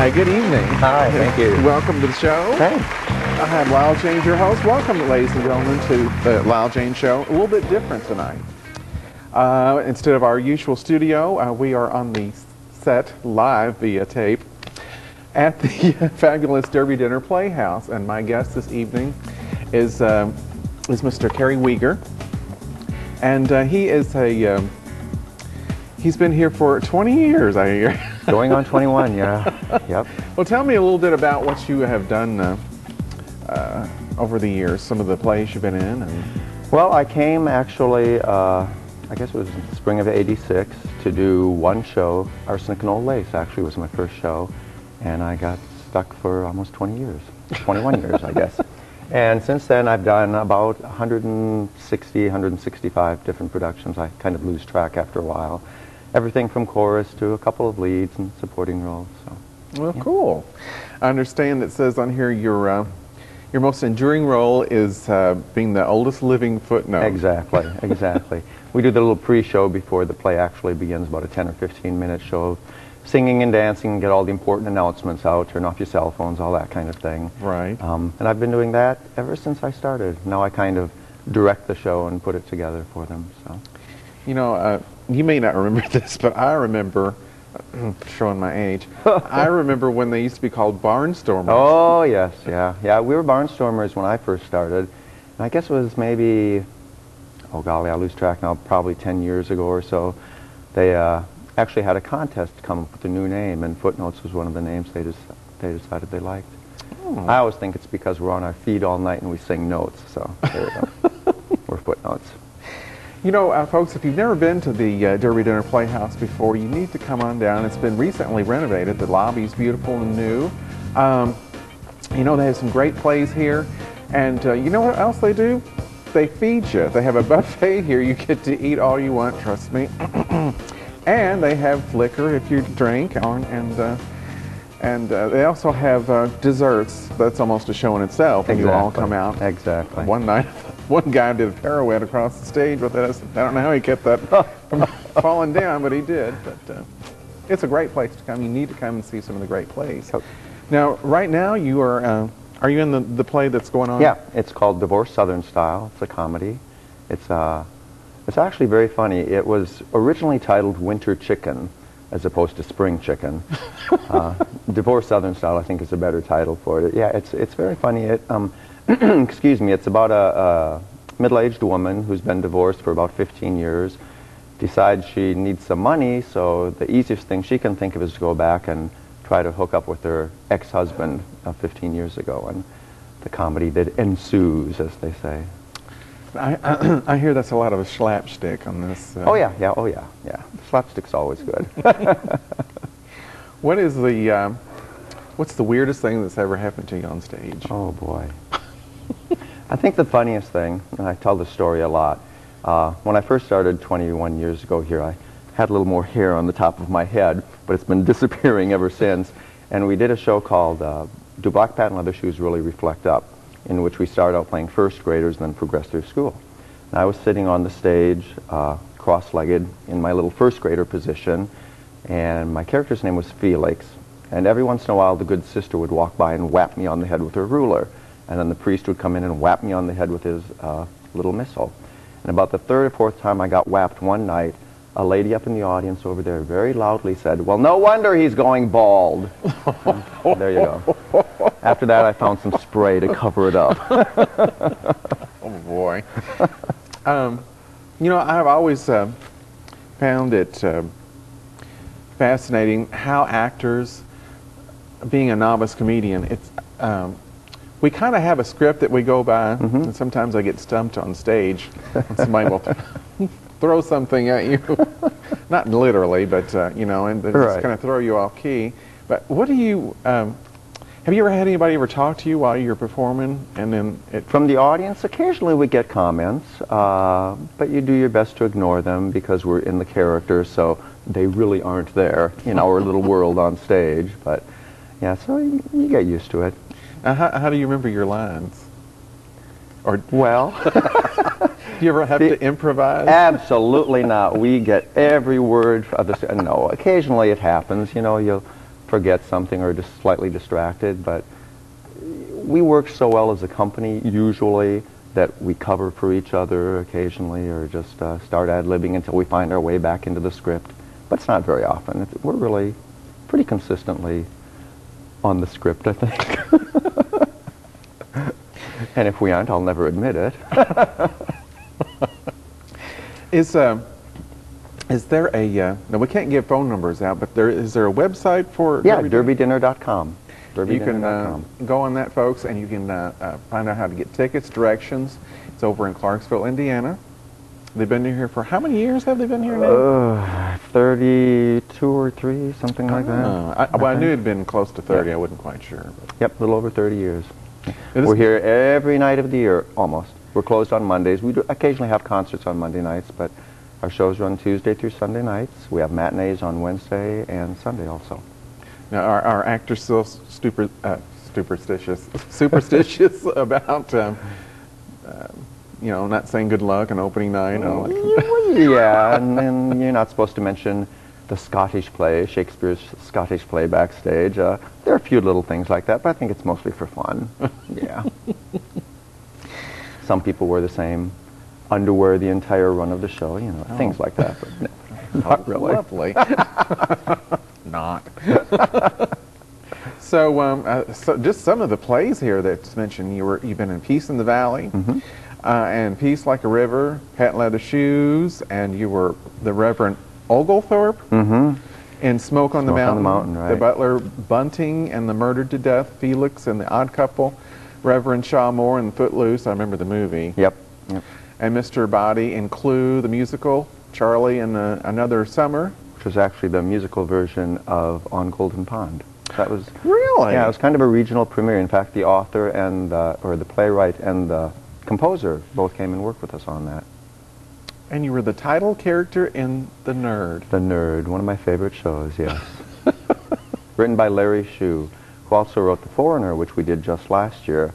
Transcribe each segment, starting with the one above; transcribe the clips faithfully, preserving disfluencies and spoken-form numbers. Hi, good evening. Hi, thank you. Welcome to the show. Thanks. I'm Lyle Janes, your host. Welcome, ladies and gentlemen, to the Lyle Janes Show. A little bit different tonight. Uh, instead of our usual studio, uh, we are on the set live via tape at the fabulous Derby Dinner Playhouse. And my guest this evening is, uh, is Mister Kerry Wiger. And uh, he is a, um, he's been here for twenty years, I hear. Going on twenty-one, yeah. Yep. Well, tell me a little bit about what you have done uh, uh, over the years, some of the plays you've been in. And... Well, I came actually, uh, I guess it was in the spring of eighty-six, to do one show. Arsenic and Old Lace actually was my first show, and I got stuck for almost twenty years, twenty-one years, I guess. And since then, I've done about one hundred sixty, one hundred sixty-five different productions. I kind of lose track after a while. Everything from chorus to a couple of leads and supporting roles. So, well, yeah. Cool. I understand it says on here your uh, your most enduring role is uh, being the oldest living footnote. Exactly, exactly. We do the little pre-show before the play actually begins, about a ten or fifteen minute show. Singing and dancing, get all the important announcements out, turn off your cell phones, all that kind of thing. Right. Um, and I've been doing that ever since I started. Now I kind of direct the show and put it together for them. So, you know, uh, you may not remember this, but I remember, showing my age, I remember when they used to be called Barnstormers. Oh, yes, yeah. Yeah, we were Barnstormers when I first started. And I guess it was maybe, oh golly, I lose track now, probably ten years ago or so. They, uh... actually had a contest to come up with a new name, and Footnotes was one of the names they, des they decided they liked. Oh. I always think it's because we're on our feet all night and we sing notes, so there we go. We're Footnotes. You know, uh, folks, if you've never been to the uh, Derby Dinner Playhouse before, you need to come on down. It's been recently renovated. The lobby's beautiful and new. Um, you know, they have some great plays here, and uh, you know what else they do? They feed you. They have a buffet here. You get to eat all you want, trust me. And they have liquor if you drink, on, and uh, and uh, they also have uh, desserts. That's almost a show in itself. Exactly. When you all come out. Exactly. One night, one guy did a pirouette across the stage with us. I don't know how he kept that from falling down, but he did. But uh, it's a great place to come. You need to come and see some of the great plays. Okay. Now, right now, you are uh, are you in the the play that's going on? Yeah, it's called Divorce Southern Style. It's a comedy. It's uh. It's actually very funny. It was originally titled Winter Chicken, as opposed to Spring Chicken. uh, Divorce Southern Style, I think, is a better title for it. Yeah, it's it's very funny. It, um, excuse me. It's about a, a middle-aged woman who's been divorced for about fifteen years, decides she needs some money, so the easiest thing she can think of is to go back and try to hook up with her ex-husband of fifteen years ago, and the comedy that ensues, as they say. I, I, I hear that's a lot of a slapstick on this. Uh, oh yeah, yeah, oh yeah, yeah. Slapstick's always good. What is the, um, what's the weirdest thing that's ever happened to you on stage? Oh boy. I think the funniest thing, and I tell the story a lot, uh, when I first started twenty-one years ago here, I had a little more hair on the top of my head, but it's been disappearing ever since. And we did a show called uh, Do Black Patent Leather Shoes Really Reflect Up, in which we started out playing first graders and then progressed through school. And I was sitting on the stage, uh, cross-legged, in my little first grader position, and my character's name was Felix. And every once in a while, the good sister would walk by and whap me on the head with her ruler. And then the priest would come in and whap me on the head with his uh, little missile. And about the third or fourth time I got whapped one night, a lady up in the audience over there very loudly said, "Well, no wonder he's going bald." There you go. After that, I found some spray to cover it up. Oh, boy. Um, you know, I've always uh, found it uh, fascinating how actors, being a novice comedian, it's, um, we kind of have a script that we go by, mm-hmm. and sometimes I get stumped on stage, and somebody will throw something at you. Not literally, but, uh, you know, and it's right. Kind of throw you off key. But what do you... Um, Have you ever had anybody ever talk to you while you're performing, and then it from the audience? Occasionally we get comments, uh, but you do your best to ignore them because we're in the character, so they really aren't there in our little world on stage. But yeah, so you, you get used to it. Uh, how, how do you remember your lines? Or well, do you ever have the, to improvise? Absolutely not. We get every word of the. No, occasionally it happens. You know, you'll. forget something or just slightly distracted, but we work so well as a company usually that we cover for each other occasionally, or just uh, start ad-libbing until we find our way back into the script. But it's not very often. It's, we're really pretty consistently on the script, I think. And if we aren't, I'll never admit it. Is uh, is there a uh, no? We can't give phone numbers out, but there is there a website for? Yeah, Derby Dinner dot com. Derby you can uh, go on that, folks, and you can uh, uh, find out how to get tickets, directions. It's over in Clarksville, Indiana. They've been here for how many years? Have they been here now? Uh, thirty-two or three, something oh. like that. I, well, I, I knew it had been close to thirty. Yep. I wasn't quite sure. But. Yep, a little over thirty years. We're here every night of the year, almost. We're closed on Mondays. We do occasionally have concerts on Monday nights, but our shows run Tuesday through Sunday nights. We have matinees on Wednesday and Sunday also. Now, are, are actors still super, uh, superstitious, superstitious about, um, uh, you know, not saying good luck on opening night? All that. Yeah, and then you're not supposed to mention the Scottish play, Shakespeare's Scottish play backstage. Uh, there are a few little things like that, but I think it's mostly for fun. Yeah. Some people wear the same underwear the entire run of the show, you know, oh. things like that. But no, not really. Lovely. Not. So, um, uh, so just some of the plays here that's mentioned. You were, you've been in Peace in the Valley, mm-hmm. uh, and Peace Like a River, Patent Leather Shoes, and you were the Reverend Oglethorpe, mm-hmm. and Smoke on Smoke the Mountain, on the, mountain right. The Butler, Bunting and the Murdered to Death, Felix and the Odd Couple, Reverend Shaw Moore and Footloose, I remember the movie. Yep. Yep. And Mister Body and Clue, the musical, Charlie and the, Another Summer. Which was actually the musical version of On Golden Pond. That was... Really? Yeah, it was kind of a regional premiere. In fact, the author and the, or the playwright and the composer both came and worked with us on that. And you were the title character in The Nerd. The Nerd, one of my favorite shows, yes. Written by Larry Shue, who also wrote The Foreigner, which we did just last year.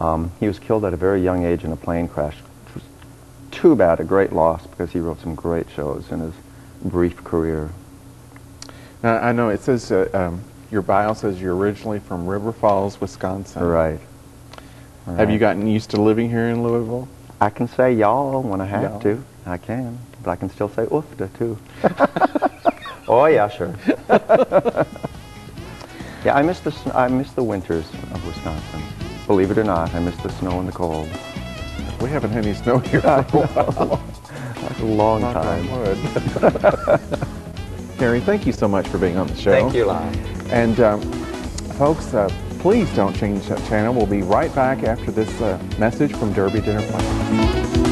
Um, he was killed at a very young age in a plane crash, which was too bad, a great loss, because he wrote some great shows in his brief career. Now, I know it says, uh, um, your bio says you're originally from River Falls, Wisconsin. Right. Right. Have you gotten used to living here in Louisville? I can say y'all when I have to. I can. But I can still say oofda, too. Oh, yeah, sure. Yeah, I miss the sn I miss the winters of Wisconsin. Believe it or not, I miss the snow and the cold. We haven't had any snow here for a while. That's a long Not time. Kerry, thank you so much for being on the show. Thank you, Lyle. And um, folks, uh, please don't change that channel. We'll be right back after this uh, message from Derby Dinner Playhouse.